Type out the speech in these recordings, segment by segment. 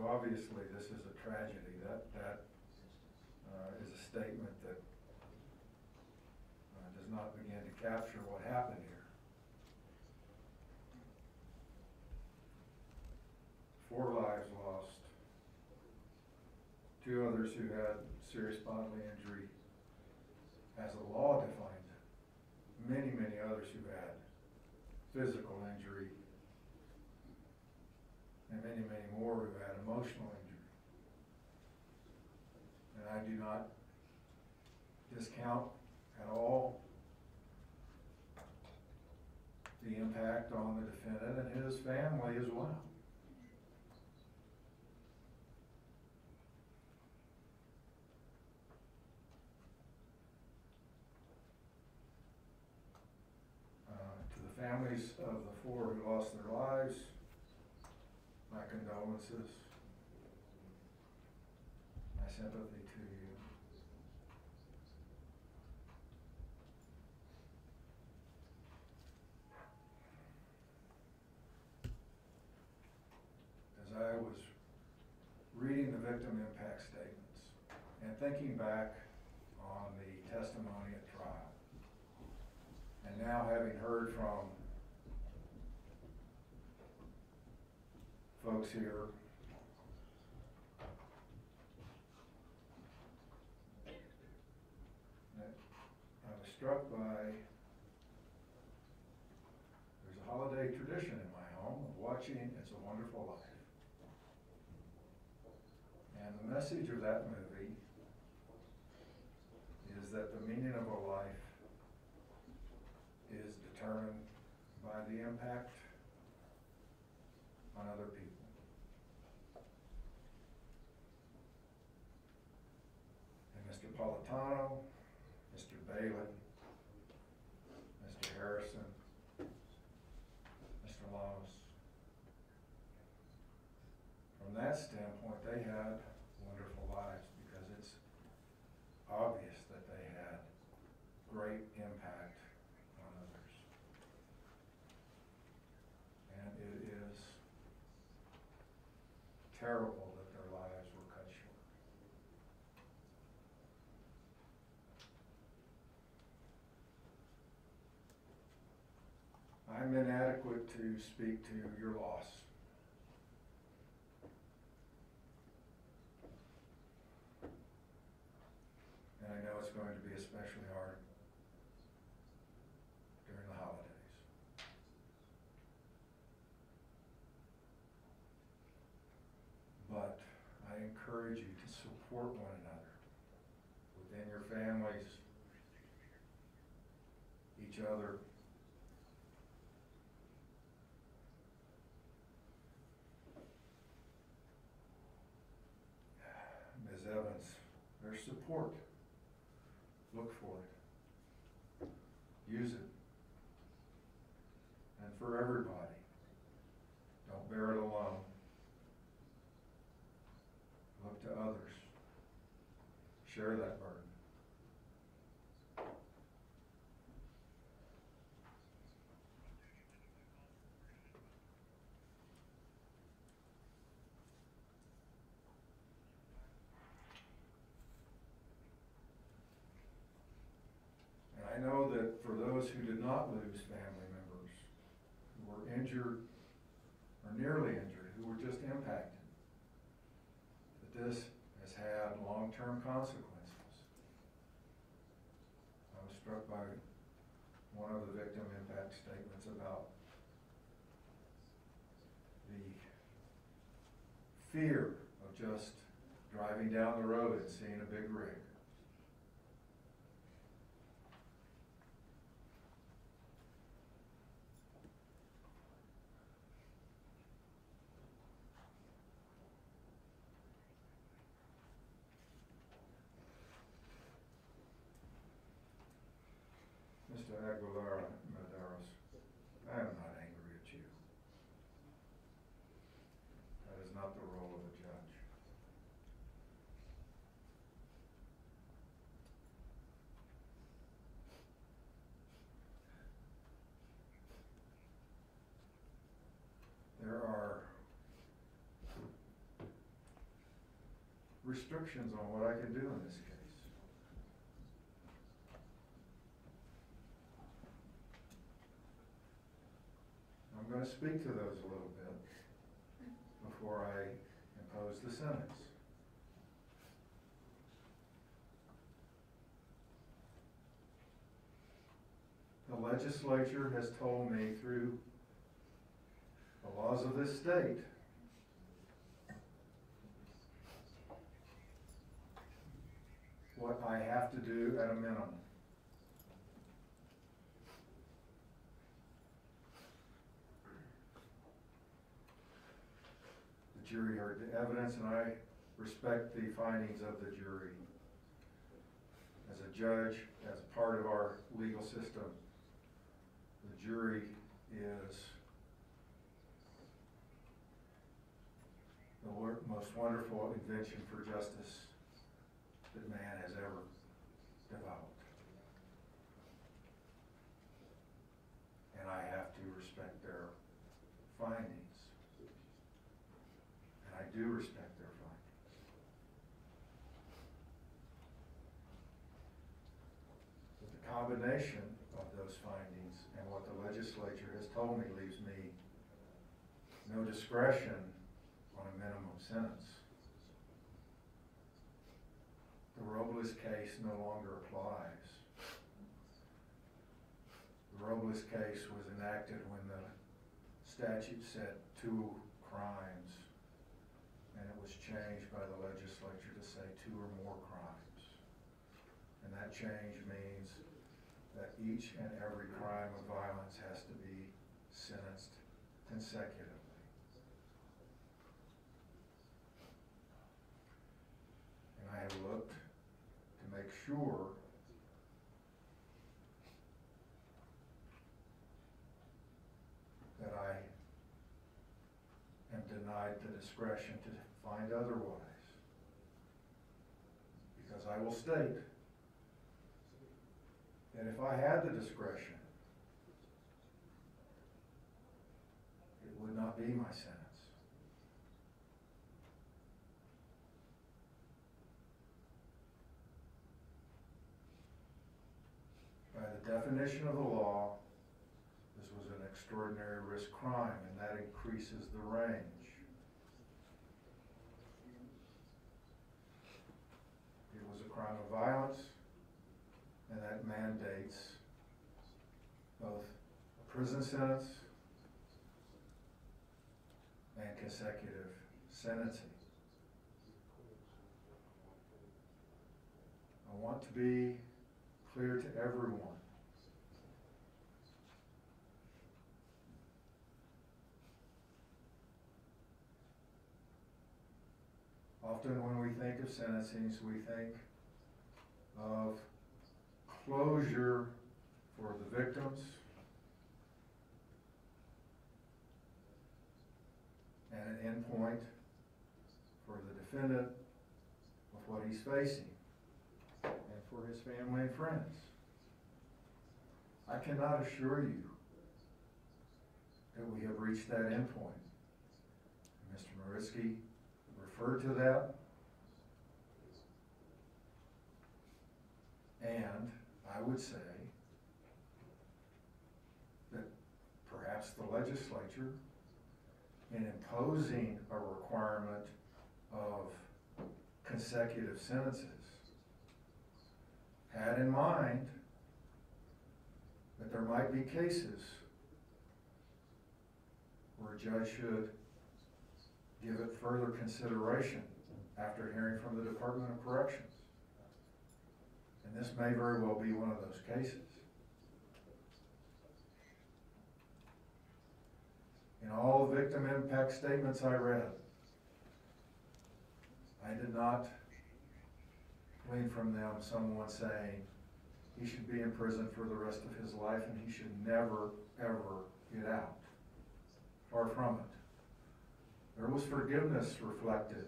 So obviously this is a tragedy. That is a statement that does not begin to capture what happened here. 4 lives lost, 2 others who had serious bodily injury, as the law defined it, many, many others who had physical injury, and many, many more who had emotional injury. And I do not discount at all the impact on the defendant and his family as well. To the families of the 4 who lost their lives, my condolences, my sympathy to you. As I was reading the victim impact statements and thinking back on the testimony at trial, and now having heard from folks here, I was struck by, there's a holiday tradition in my home of watching It's a Wonderful Life. And the message of that movie is that the meaning of a life is determined by the impact on other people. And Mr. Politano, Mr. Bailey, Mr. Harrison, Mr. Lamas, from that standpoint, they had wonderful lives because it's obvious that they had great impact on others. And it is terrible that their lives were cut short. I'm inadequate to speak to your loss. And I know it's going to be especially hard during the holidays. But I encourage you to support one another within your families, each other. Ms. Evans, there's support. Look for it. Use it. And for everybody, don't bear it alone. Look to others. Share that burden. And I know that for those who did not lose family members, who were injured or nearly injured, who were just impacted, that this has had long-term consequences. I was struck by one of the victim impact statements about the fear of just driving down the road and seeing a big rig. Mr. Aguilera-Mederos, I am not angry at you. That is not the role of a judge. restrictions on what I can do in this case. I'm going to speak to those a little bit before I impose the sentence. The legislature has told me through the laws of this state what I have to do at a minimum. The jury heard the evidence, and I respect the findings of the jury. As a judge, as part of our legal system, the jury is the most wonderful invention for justice that man has ever developed. And I have to respect their findings. And I do respect their findings. But the combination of those findings and what the legislature has told me leaves me no discretion on a minimum sentence. The Robles case no longer applies. The Robles case was enacted when the statute said 2 crimes, and it was changed by the legislature to say 2 or more crimes. And that change means that each and every crime of violence has to be sentenced consecutively. And I have looked to make sure that I am denied the discretion to find otherwise. Because I will state that if I had the discretion, it would not be my sentence. By the definition of the law, this was an extraordinary risk crime, and that increases the range. It was a crime of violence, and that mandates both a prison sentence and consecutive sentencing. I want to be clear to everyone . Often when we think of sentencings, we think of closure for the victims and an end point for the defendant of what he's facing, and for his family and friends. I cannot assure you that we have reached that end point. Mr. Moritzki referred to that, and I would say that perhaps the legislature, in imposing a requirement of consecutive sentences, had in mind that there might be cases where a judge should give it further consideration after hearing from the Department of Corrections. And this may very well be one of those cases. In all victim impact statements I read, I did not glean from them someone saying he should be in prison for the rest of his life and he should never, ever get out. Far from it. There was forgiveness reflected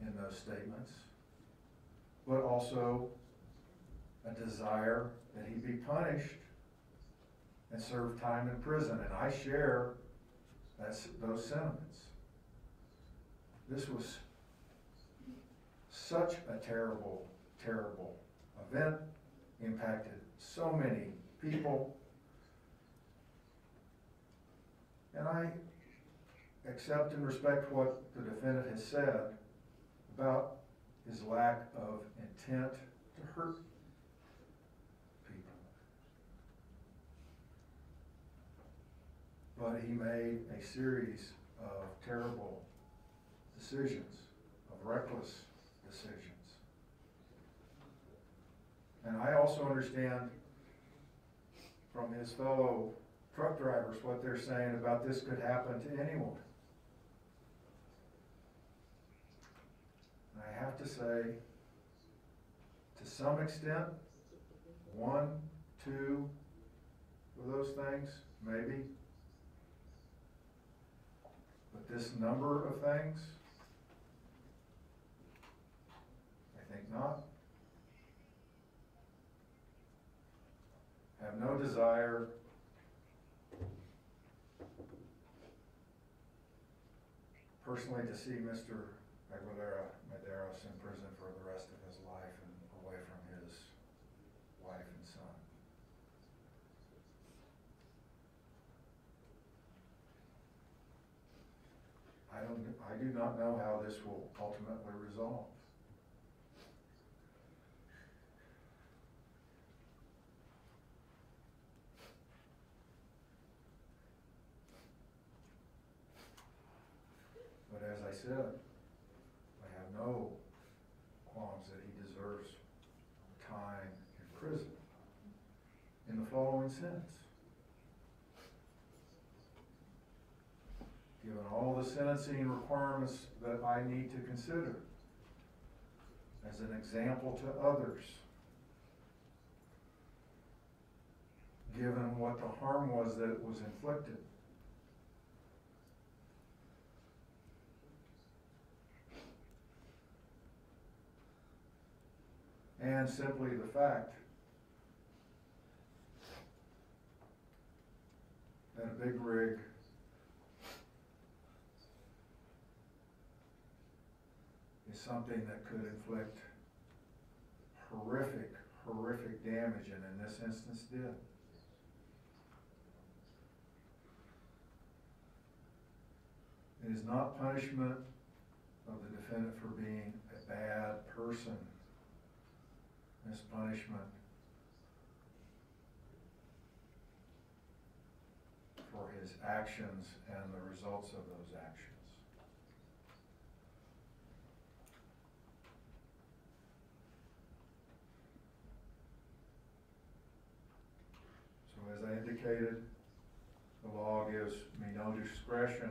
in those statements, but also a desire that he be punished and serve time in prison. And I share those sentiments. This was such a terrible, terrible event, impacted so many people. And I accept and respect what the defendant has said about his lack of intent to hurt people. But he made a series of terrible decisions, of reckless decisions. And I also understand from his fellow truck drivers what they're saying about this could happen to anyone. And I have to say, to some extent, one, two of those things, maybe. But this number of things, I think not. I have no desire personally to see Mr. Aguilera-Mederos in prison for the rest of his life and away from his wife and son. I do not know how this will ultimately resolve. As I said, I have no qualms that he deserves time in prison in the following sense. Given all the sentencing requirements that I need to consider as an example to others, given what the harm was that was inflicted, and simply the fact that a big rig is something that could inflict horrific, horrific damage, and in this instance did. It is not punishment of the defendant for being a bad person. This punishment for his actions and the results of those actions. So as I indicated, the law gives me no discretion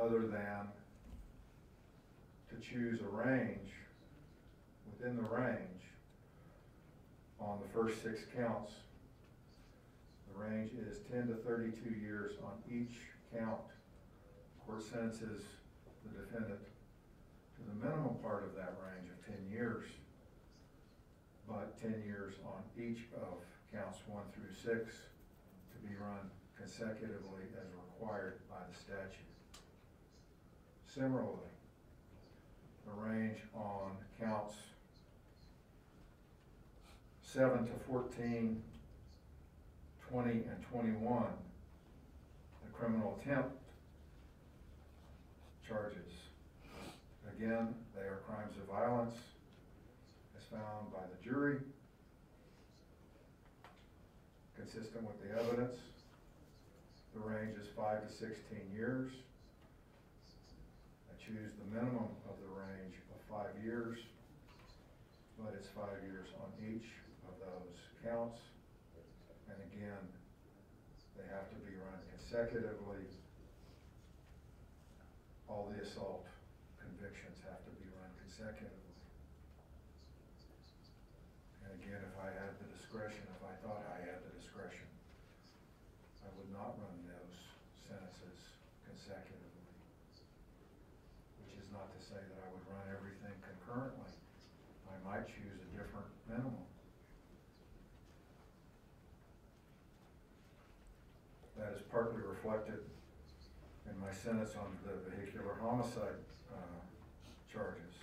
other than to choose a range within the range. On the first 6 counts, the range is 10 to 32 years on each count. The court sentences the defendant to the minimum part of that range of 10 years, but 10 years on each of counts 1 through 6 to be run consecutively as required by the statute. Similarly, the range on counts 7 to 14, 20, and 21, the criminal attempt charges. Again, they are crimes of violence as found by the jury, consistent with the evidence. The range is 5 to 16 years. I choose the minimum of the range of 5 years, but it's 5 years on each of those counts, and again, they have to be run consecutively. All the assault convictions have to be run consecutively. And again, if I had the discretion, if I thought I had the discretion, I would not run those sentences consecutively, which is not to say that I would run everything concurrently. I might choose a different minimum. That is partly reflected in my sentence on the vehicular homicide charges.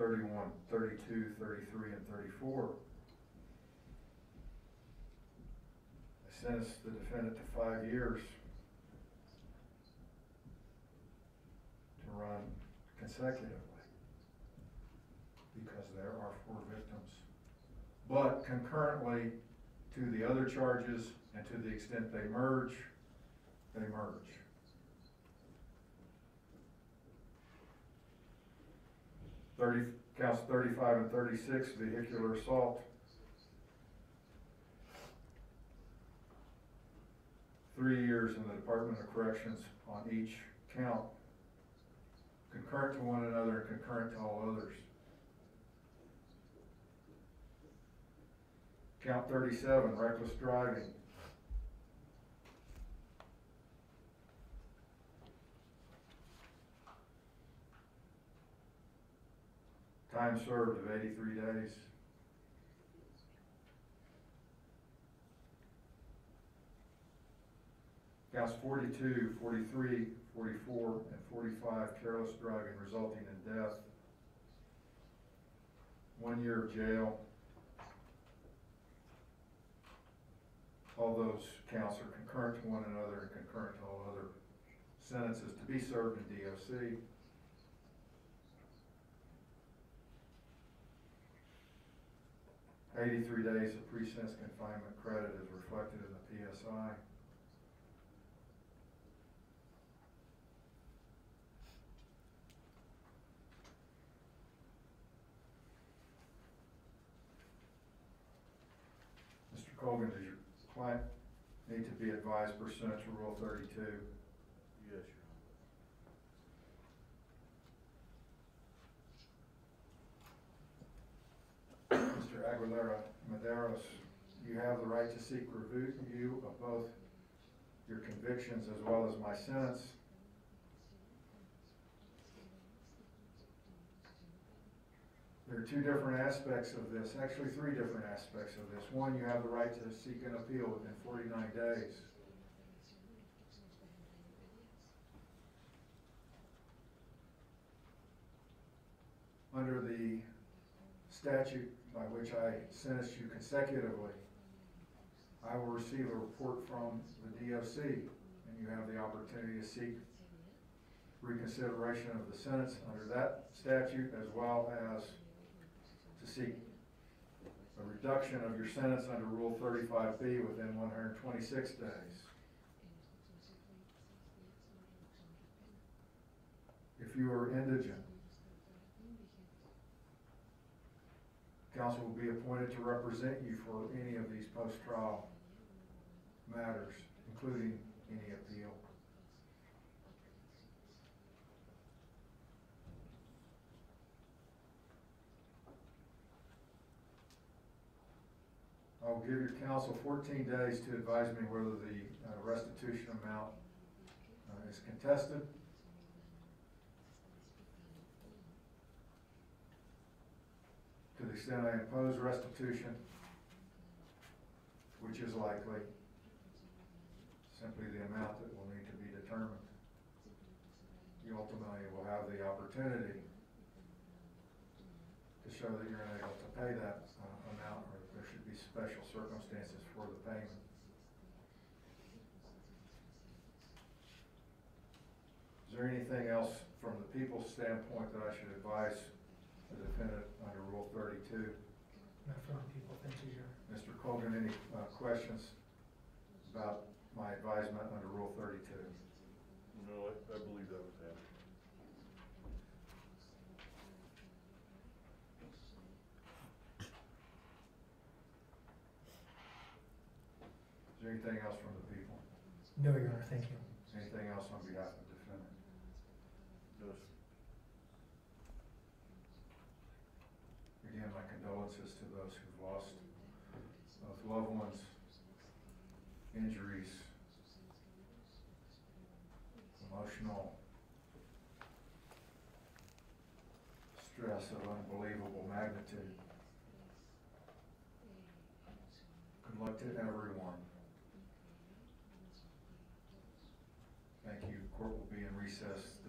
31, 32, 33, and 34. I sentenced the defendant to 5 years to run consecutively because there are 4 victims. But concurrently to the other charges, and to the extent they merge, they merge. Counts 35 and 36, vehicular assault. 3 years in the Department of Corrections on each count, concurrent to one another and concurrent to all others. Count 37, reckless driving. Time served of 83 days. Counts 42, 43, 44, and 45, careless driving resulting in death. 1 year of jail. All those counts are concurrent to one another and concurrent to all other sentences to be served in DOC. "83 days of pre-sentence confinement credit is reflected in the PSI. Mr. Colgan, does your client need to be advised pursuant to Rule 32? Yes, Your Honor. Mr. Aguilera-Mederos, you have the right to seek review of both your convictions as well as my sentence. There are 2 different aspects of this, actually 3 different aspects of this. 1, you have the right to seek an appeal within 49 days. 2, under the statute by which I sentence you consecutively, I will receive a report from the DOC, and you have the opportunity to seek reconsideration of the sentence under that statute, as well as to seek a reduction of your sentence under Rule 35B within 126 days. If you are indigent, counsel will be appointed to represent you for any of these post-trial matters, including any appeal. I will give your counsel 14 days to advise me whether the restitution amount is contested. To the extent I impose restitution, which is likely, simply the amount that will need to be determined. You ultimately will have the opportunity to show that you're unable to pay that amount, or that there should be special circumstances for the payment. Is there anything else from the people's standpoint that I should advise the defendant under Rule 32? No, from the people. Thank you, Your Honor. Mr. Colgan, any questions about my advisement under Rule 32? No, I believe that was that. Is there anything else from the people? No, Your Honor. Thank you. Anything else on behalf of the defendant? Yes. Again, my condolences to those who've lost both loved ones, injuries, emotional stress of unbelievable magnitude. Good luck to everyone. Thank you. Court will be in recess.